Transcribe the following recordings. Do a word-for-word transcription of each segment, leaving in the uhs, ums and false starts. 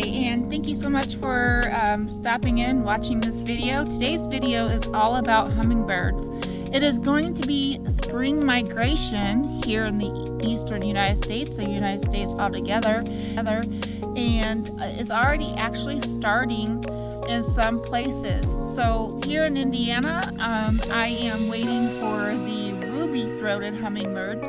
Hi, and thank you so much for um, stopping in, watching this video. Today's video is all about hummingbirds. It is going to be spring migration here in the eastern United States, so United States altogether, and it's already actually starting in some places. So here in Indiana, um, I am waiting for the ruby-throated hummingbird.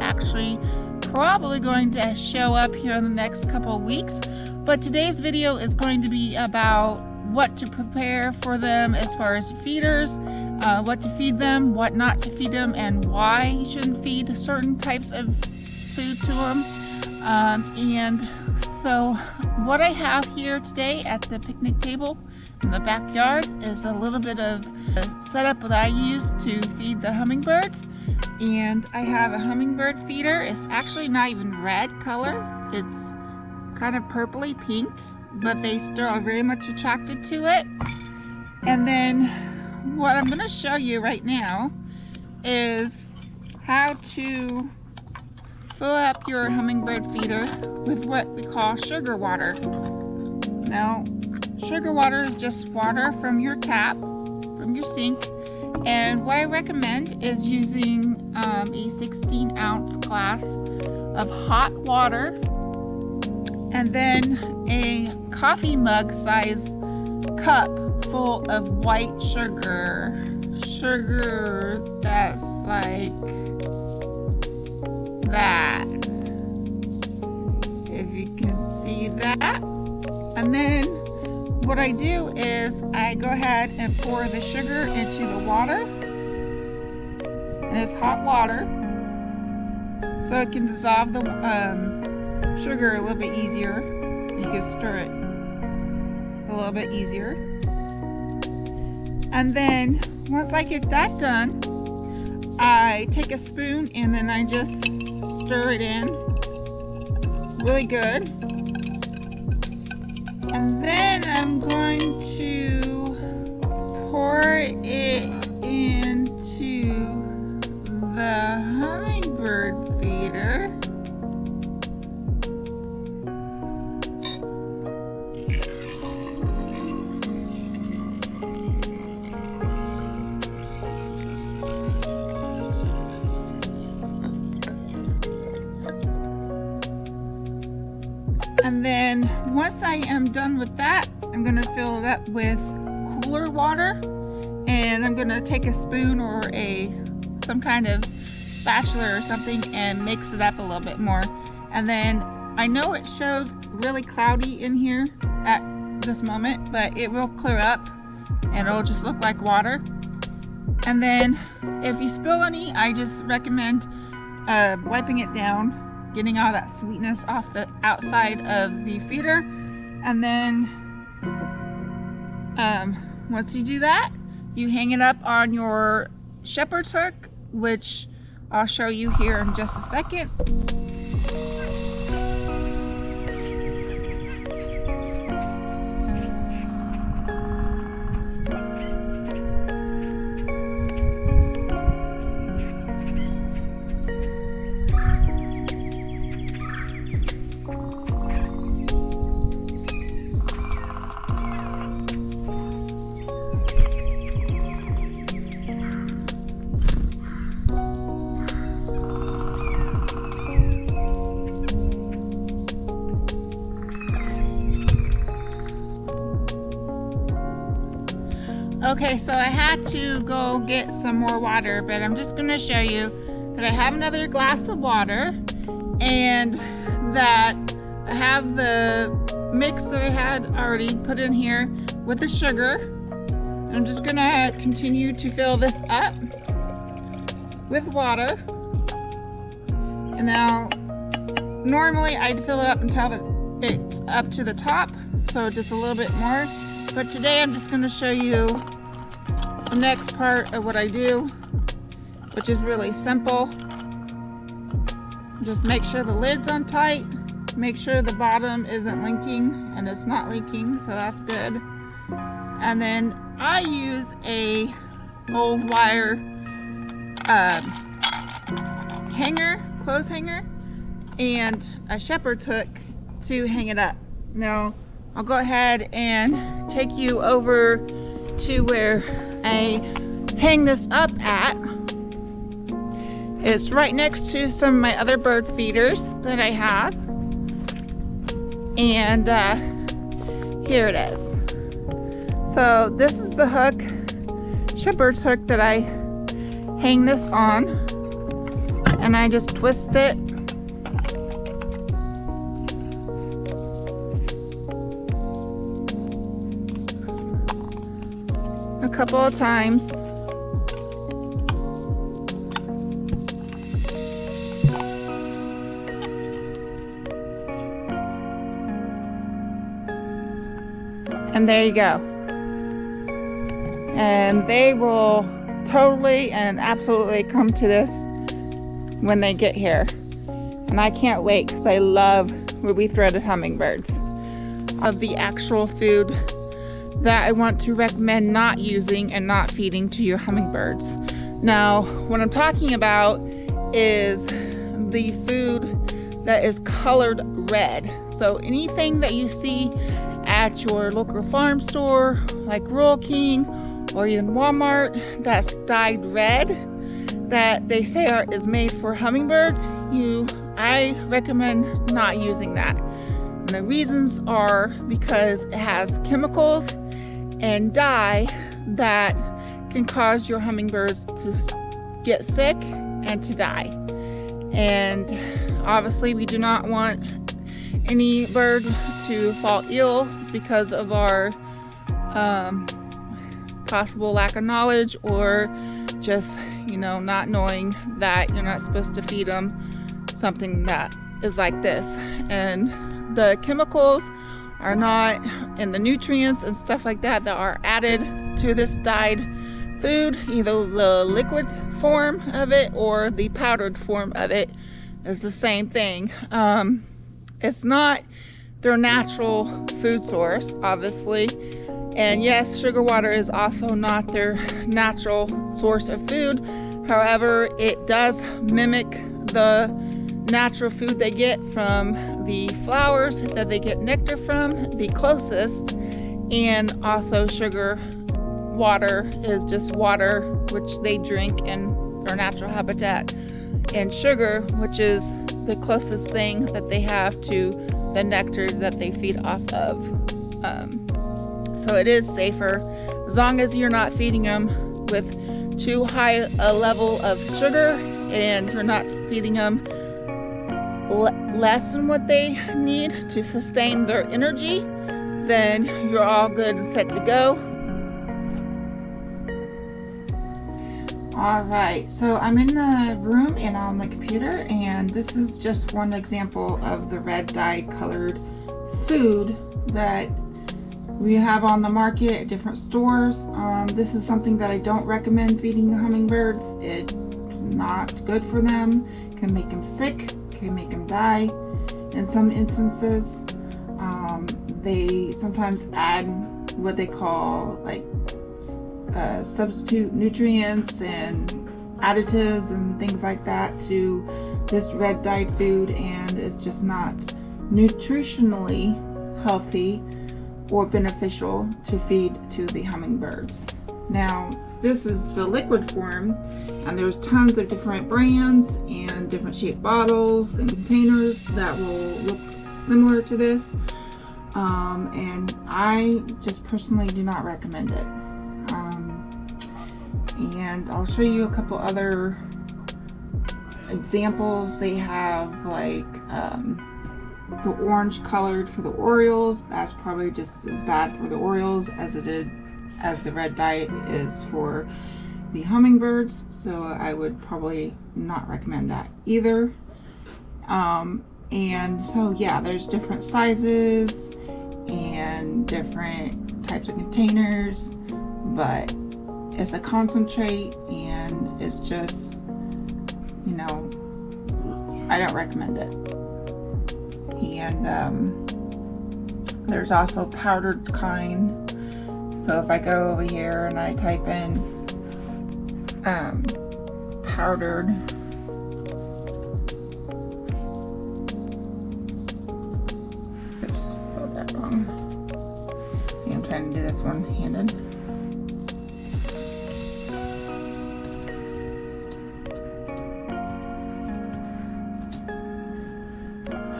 Actually probably going to show up here in the next couple of weeks, but today's video is going to be about what to prepare for them as far as feeders, uh, what to feed them, what not to feed them, and why you shouldn't feed certain types of food to them. Um, and so what I have here today at the picnic table in the backyard is a little bit of the setup that I use to feed the hummingbirds. And I have a hummingbird feeder. It's actually not even red color. It's kind of purpley pink, but they still are very much attracted to it. And then what I'm going to show you right now is how to fill up your hummingbird feeder with what we call sugar water. Now, sugar water is just water from your tap, from your sink. And what I recommend is using um, a sixteen ounce glass of hot water and then a coffee mug size cup full of white sugar. Sugar that's like that, if you can see that. And then what I do is I go ahead and pour the sugar into the water, and it's hot water, so it can dissolve the um, sugar a little bit easier. You can stir it a little bit easier. And then once I get that done, I take a spoon and then I just stir it in really good. And then I'm going to pour it into the hummingbird feeder. And then once I am done with that, I'm going to fill it up with cooler water, and I'm going to take a spoon or a some kind of spatula or something and mix it up a little bit more. And then I know it shows really cloudy in here at this moment, but it will clear up and it'll just look like water. And then if you spill any, I just recommend uh, wiping it down, getting all that sweetness off the outside of the feeder. And then um, once you do that, you hang it up on your shepherd's hook, which I'll show you here in just a second. Okay, so I had to go get some more water, but I'm just going to show you that I have another glass of water and that I have the mix that I had already put in here with the sugar. I'm just gonna continue to fill this up with water. And now, normally I'd fill it up until it's up to the top, so just a little bit more. But today I'm just gonna show you the next part of what I do, which is really simple. Just make sure the lid's on tight, make sure the bottom isn't leaking, and it's not leaking, so that's good. And then I use a old wire uh, hanger, clothes hanger, and a shepherd's hook to hang it up. Now I'll go ahead and take you over to where I hang this up at. It's right next to some of my other bird feeders that I have. And uh, here it is. So this is the hook, shepherd's hook, that I hang this on. And I just twist it. A couple of times. And there you go. And they will totally and absolutely come to this when they get here. And I can't wait because I love ruby-throated hummingbirds. Of the actual food that I want to recommend not using and not feeding to your hummingbirds. Now, what I'm talking about is the food that is colored red. So anything that you see at your local farm store, like Rural King or even Walmart, that's dyed red, that they say are, is made for hummingbirds, you, I recommend not using that. And the reasons are because it has chemicals and dye that can cause your hummingbirds to get sick and to die. And obviously we do not want any bird to fall ill because of our um, possible lack of knowledge, or just, you know, not knowing that you're not supposed to feed them something that is like this. And the chemicals are not, and the nutrients and stuff like that that are added to this dyed food, either the liquid form of it or the powdered form of it, is the same thing. Um, It's not their natural food source, obviously. And yes, sugar water is also not their natural source of food. However, it does mimic the natural food they get from the flowers that they get nectar from the closest. And also sugar water is just water which they drink in their natural habitat. And sugar, which is the closest thing that they have to the nectar that they feed off of. Um, so it is safer, as long as you're not feeding them with too high a level of sugar and you're not feeding them le less than what they need to sustain their energy, then you're all good and set to go. All right, so I'm in the room and on my computer, and this is just one example of the red dye colored food that we have on the market at different stores. Um, this is something that I don't recommend feeding the hummingbirds. It's not good for them. It can make them sick, can make them die in some instances. Um, they sometimes add what they call like Uh, substitute nutrients and additives and things like that to this red dyed food, and it's just not nutritionally healthy or beneficial to feed to the hummingbirds. Now this is the liquid form, and there's tons of different brands and different shaped bottles and containers that will look similar to this, um, and I just personally do not recommend it. And I'll show you a couple other examples. They have like um, the orange colored for the orioles. That's probably just as bad for the orioles as it did as the red dye is for the hummingbirds, so I would probably not recommend that either. Um, and so yeah, there's different sizes and different types of containers, but it's a concentrate and it's just, you know, I don't recommend it. And um, there's also powdered kind. So if I go over here and I type in um, powdered I'm trying to do this one-handed.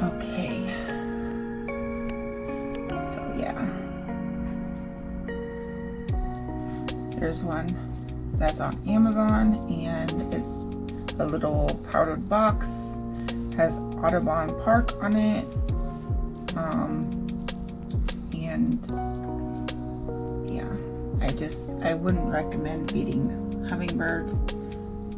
Okay. So yeah. There's one that's on Amazon and it's a little powdered box. It has Audubon Park on it. Um, And yeah, I just, I wouldn't recommend feeding hummingbirds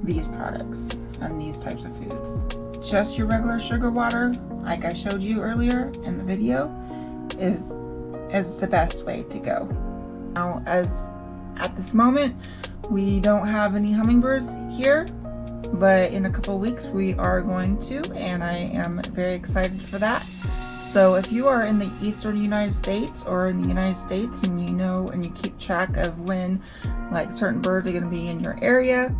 these products and these types of foods. Just your regular sugar water, like I showed you earlier in the video, is, is the best way to go. Now, as at this moment, we don't have any hummingbirds here, but in a couple of weeks we are going to, and I am very excited for that. So if you are in the eastern United States or in the United States and you know and you keep track of when like certain birds are going to be in your area,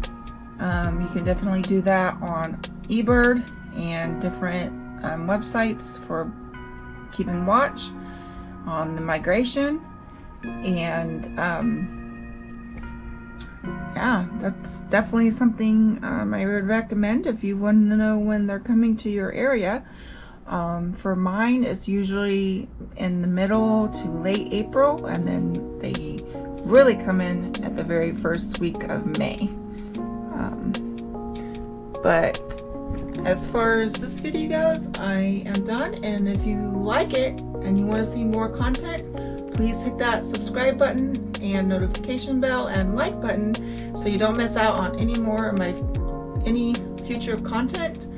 um, you can definitely do that on eBird and different um, websites for keeping watch on the migration. And um, yeah, that's definitely something um, I would recommend if you want to know when they're coming to your area. Um, for mine, it's usually in the middle to late April, and then they really come in at the very first week of May. Um, but as far as this video goes, I am done, and if you like it and you want to see more content, please hit that subscribe button and notification bell and like button so you don't miss out on any more of my any future content.